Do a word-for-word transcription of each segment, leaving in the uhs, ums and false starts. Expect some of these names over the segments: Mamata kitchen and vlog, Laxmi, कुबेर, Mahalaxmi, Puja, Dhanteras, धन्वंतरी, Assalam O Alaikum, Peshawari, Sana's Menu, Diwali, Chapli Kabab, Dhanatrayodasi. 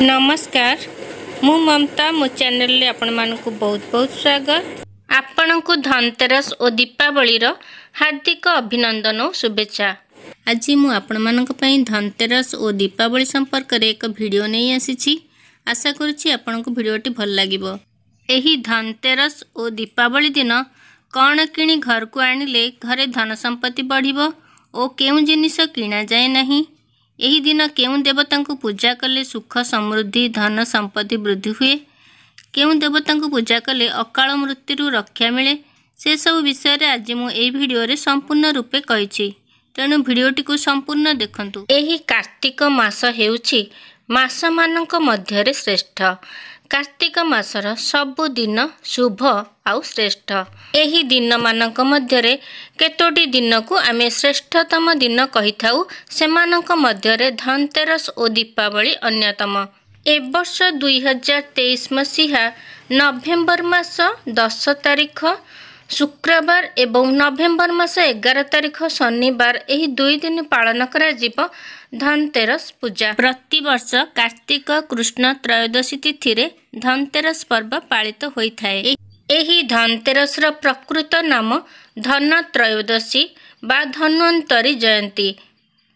नमस्कार मु ममता मो चैनल आपण मानकु बहुत बहुत स्वागत। आपणकु धनतेरस और दीपावली हार्दिक अभिनंदन और शुभेच्छा। आज मु आपण मानक पई धनतेरस और दीपावली संपर्क रे एक वीडियो नहीं आसीछि। आशा करूछि आपणकु वीडियोटी भल लागिबो। एही धनतेरस और दीपावली दिन कौन किणी घर को आनिले घरे धन संपत्ति बढ़िबो और केउ जिनिस किणा जाय नहीं। एही दिन केउं देवता को पूजा कले सुख समृद्धि धन संपत्ति वृद्धि हुए, केउं देवता को पूजा कले अकाल मृत्यु रक्षा मिले, से सब विषय रे आज मु एही वीडियो रे संपूर्ण रूपे कहिछि। तेणु वीडियोटी को संपूर्ण देखंतु। एही कार्तिक मास हेउछि मास मानक मध्य रे श्रेष्ठ। कार्तिक मासर सब दिन शुभ आउ श्रेष्ठ। एही दिन मानक मध्य रे केतोटी दिन को आमे श्रेष्ठतम दिन कही थाउ। से मानक मध्य रे धनतेरस और दीपावली अन्यतम। ए वर्ष दुई हजार तेईस मसीहा नवेम्बर मास दस तारिख शुक्रवार एवं नवेम्बर मास एगार तारिख शनिवार एही दुई दिन पालन करा जिबो धनतेरस पूजा। प्रतिवर्ष कार्तिक कृष्ण त्रयोदशी तिथि रे धनतेरस पर्व पालित होई थाए। एही धनतेरस रो प्रकृत नाम धनत्रयोदशी बा धन्वंतरी जयंती।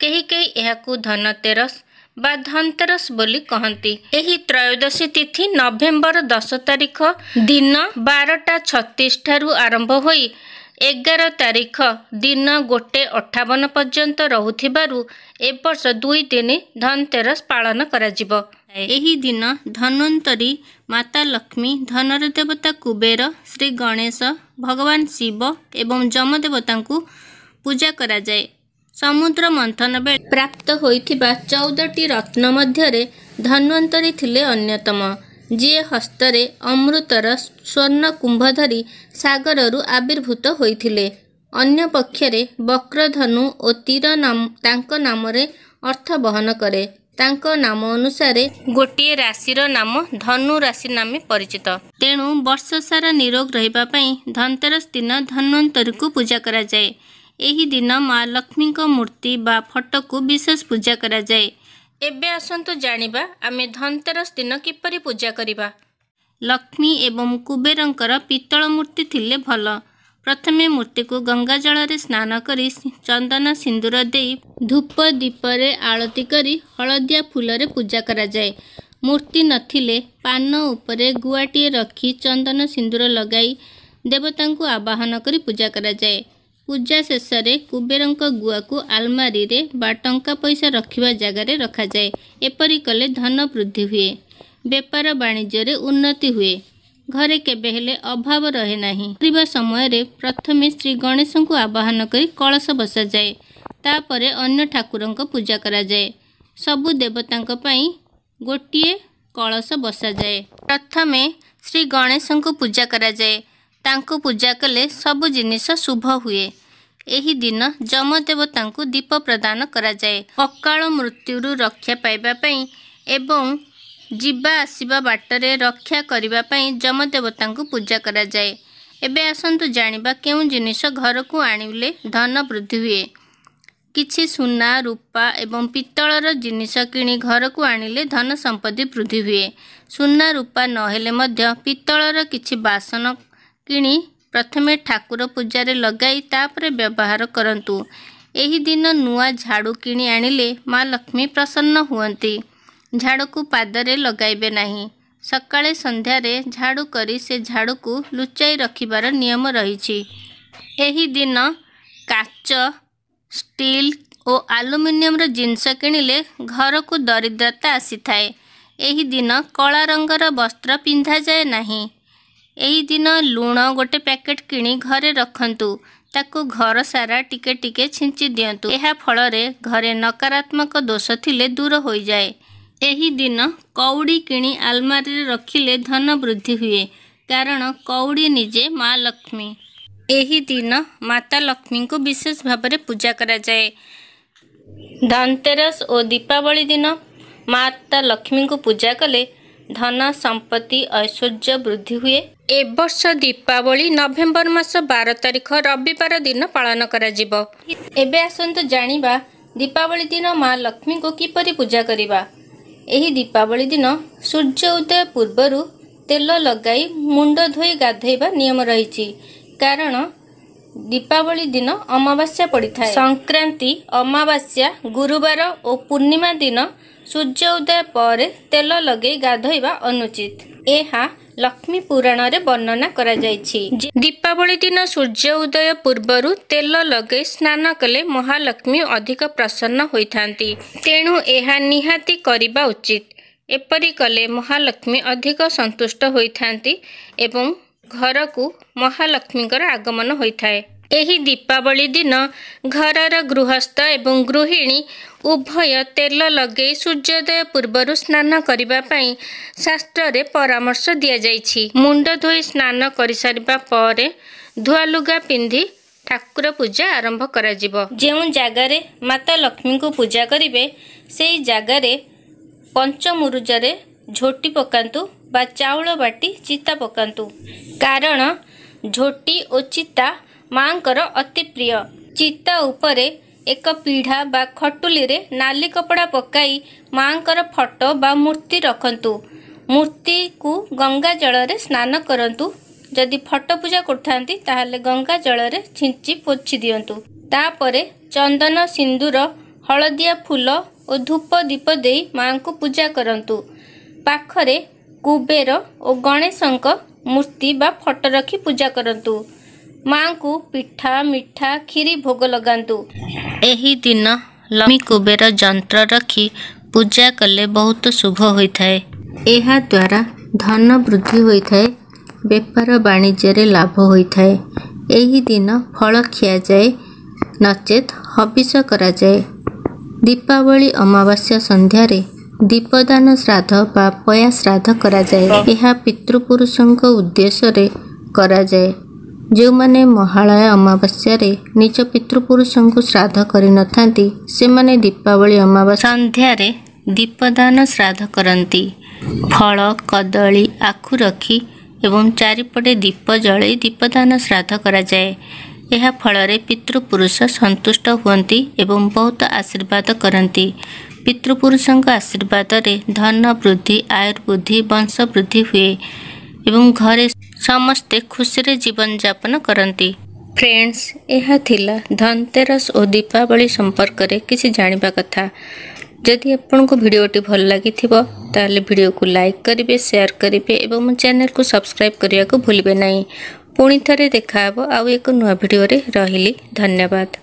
केही केही एहाकू धनतेरस बा धनतेरस बोली कहंती। एही त्रयोदशी तिथि नवेम्बर दस तारिख दिन बारटा छत्तीस ठारू आरंभ होई एगार तारिख दिन गोटे अठावन पर्यंत रुथिबारु ए वर्ष दुई दिन धनतेरस पालन कराजिबो। एही दिन धन्वंतरी माता लक्ष्मी धनर देवता कुबेर श्री गणेश भगवान शिव एवं जमदेवता को पूजा करा जाए। समुद्र मंथन बेले प्राप्त होइथिबा चौदह टी रत्न मध्य धन्वंतरी थिले अन्यतम। जी हस्तरे अमृतर स्वर्ण कुंभ धरी सागररु आविर्भूत होइथिले। अन्य पक्षरे वक्रधनु और तीर नाम तांको नामरे अर्थ बहन करे। तांको नाम अनुसारे गोटे राशि नाम धनु राशि नामे परिचित। तेणु वर्ष सारा निरोग रहिबा पई धनतेरस दिन धन्वंतरी को पूजा करा जाए। एही दिन माँ लक्ष्मी को मूर्ति बा फोटो को विशेष पूजा करा जाए। एबे आसंतु जानिबा आमे धनतेरस दिन किपरि पूजा करिबा। लक्ष्मी एवं कुबेरंकर पीतल मूर्ति थिले भल। प्रथमे मूर्ति को गंगा जल रे स्नान करी चंदन सिंदूर देई धूप दीप रे आरती करी हलदिया फूल रे पूजा करा जाए। मूर्ति नथिले पान उपरे गुआटी रखी चंदन सिंदूर लगाई देवता को आवाहन करी पूजा करा जाए। पूजा शेष रे कुबेरंक गुआ को आलमारी रे बा टंका पैसा रखा जगार रखा जाए। एपरि कले धन वृद्धि हुए, व्यापार वाणिज्य रे उन्नति हुए, घरे केबे हेले अभाव रहे नहीं। परिवा समय रे प्रथमे श्री गणेश को आवाहन करी कलश बसा जाए। तापरे अन्य ठाकुरंक पूजा करा जाए। सबु देवतांक पई गोटिए कलश बसा जाए। प्रथमे श्री गणेश को पूजा करा जाए। तांको पूजा कले सब जिनिष शुभ हुए। एही दिन जमदेवता को दीप प्रदान करा जाए। अकाल मृत्यु रक्षा पाइबा पई एवं जीवा आसीबा बाटरे रक्षा करिबा पई जमदेवता को पूजा करा जाए। एबे आसंतु जानिबा केउ जिनिष घर को आनिले धन वृद्धि हुए। किछि सुना रूपा एवं पित्तलर जिनिष किणी घर को आनिले धन संपत्ति वृद्धि हुए। सुना रूपा नहेले मध्य पित्तलर किछि बासन किणी प्रथमे ठाकुर पूजा रे लगाई तापरे व्यवहार करंतु। एही दिन नुआ झाड़ू किणी आनिले माँ लक्ष्मी प्रसन्न हुअंती। झाड़ू को पादरे लगाइबे नहीं। सकाळे संध्यारे झाड़ू करी से झाड़ू को लुचाई रखिबार नियम रहिछि। एही दिन काच स्टील और आलुमिनियम रो जिनिष किणिले घर को दरिद्रता आसी थाए। एही दिन कला रंगर वस्त्र पिंधा जाए नहीं। एही दिन लुण गोटे पैकेट किणी घरे रखंतु। ताको घर सारा टिके टिके छिंची दियंतु। एहा फलरे घरे नकारात्मक दोष थिले दूर हो जाए। एही दिन कौड़ी किणी आलमारी रे रखिले धन वृद्धि हुए, कारण कौड़ी निजे माँ लक्ष्मी। एही दिन माता लक्ष्मी को विशेष भाव पूजा करा जाए। धनतेरस और दीपावली दिन माता लक्ष्मी को पूजा कले धन संपत्ति ऐश्वर्य वृद्धि हुए। ए वर्ष दीपावली नवेम्बर मास बारह तारिख रविवार दिन पालन कराजिबो। एबे आसंतु जानिबा दीपावली दिन माँ लक्ष्मी को किपरि पूजा करिबा। एही दीपावली दिन सूर्य उदय पूर्वर तेल लगाई मुंड धोई गाधोइबा नियम रही। कारण दीपावली दिन अमावास्या पड़ी था। संक्रांति अमावास्या गुरुवार और पूर्णिमा दिन सूर्य उदय पर तेल लगे गाधोइबा अनुचित। यह लक्ष्मी पुराण रे वर्णना करा जायछि। दीपावली दिन सूर्य उदय पूर्वर तेल लगे स्नान कले महालक्ष्मी अधिक प्रसन्न होइथांती। तेणु एहा निहाती करिबा उचित। एपरि कले महालक्ष्मी अधिक संतुष्ट होइथांती एवं घर को महालक्ष्मीकर आगमन होइथाए। एही दीपावली दिन घरर गृहस्थ एवं गृहिणी उभय तेल लगे सूर्योदय पूर्वर स्नान करिबा पई शास्त्र रे परामर्श दिया जायछि। मुंड धोई स्नान करि सारिबा परे धुआ लुगा पिंधि ठाकुर पूजा आरंभ करा जिवो। जेउ जागा रे माता लक्ष्मी को पूजा करिवे सेही जागा रे पंचमुरुज रे झोटी पकांतु बा चाउल बाटी चिता पकांतु। कारण झोटी ओ चिता मांकर अति प्रिय। चिता उपरे एक पीढ़ा बा खटुली रे नाली कपड़ा पकाई मांकर फोटो बा मूर्ति रखंतु। मूर्ति को गंगा जल रे स्नान करंतु। जदि फोटो पूजा करथांती ताहले गंगा जल रे छिंची पोछि दियंतु। तापरे चंदन सिंदूर हलदिया फूल और धूप दीप दे मां को पूजा करंतु। पाखरे कुबेर और गणेशंक मूर्ति बा फोटो रखी पूजा करंतु। मां को पिठा मिठा खीरी भोग लगांतु। एही दिन लक्ष्मी कुबेर यंत्र रखी पूजा कले बहुत शुभ होता है। एहा द्वारा धन वृद्धि होता है। व्यापार वाणिज्य रे लाभ होता है। एही दिन फल खिया जाए नचेत हविष करा जाए। दीपावली अमावास्या संध्या रे दीपदान श्राद्ध बा पया श्राद्ध करा जाए। एहा पितृपुरुषंक उद्देश्य रे करा जाए। जो माने महालय अमावास्या रे निज पितृपुरुषों को श्राद्ध करि न थांती से माने दीपावली अमावास्या संध्या रे दीपदान श्राद्ध करती। फल कदली आखु रखी एवं चारिपटे दीप जले दीपदान श्राद्ध करा जाए। यह फल पितृपुरुष संतुष्ट हुंती एवं बहुत आशीर्वाद करती। पितृपुरुषों आशीर्वाद रे धन वृद्धि आयुर्वृद्धि वंश वृद्धि हुए एवं घरे समस्ते खुशी रे जीवन यापन करती। फ्रेंड्स, यह थिला धनतेरस और दीपावली संपर्क रे किसी जानिबा कथा। जदि आपनको भिडियोटी भल लागिथिबो ताले भिडियो को लाइक करिवे, शेयर करिवे एवं मो चैनल को सब्सक्राइब करिया को भूलिबे नहीं। पुणी थरे देखाबो आउ एक नुवा भिडियो रे। रहिली धन्यवाद।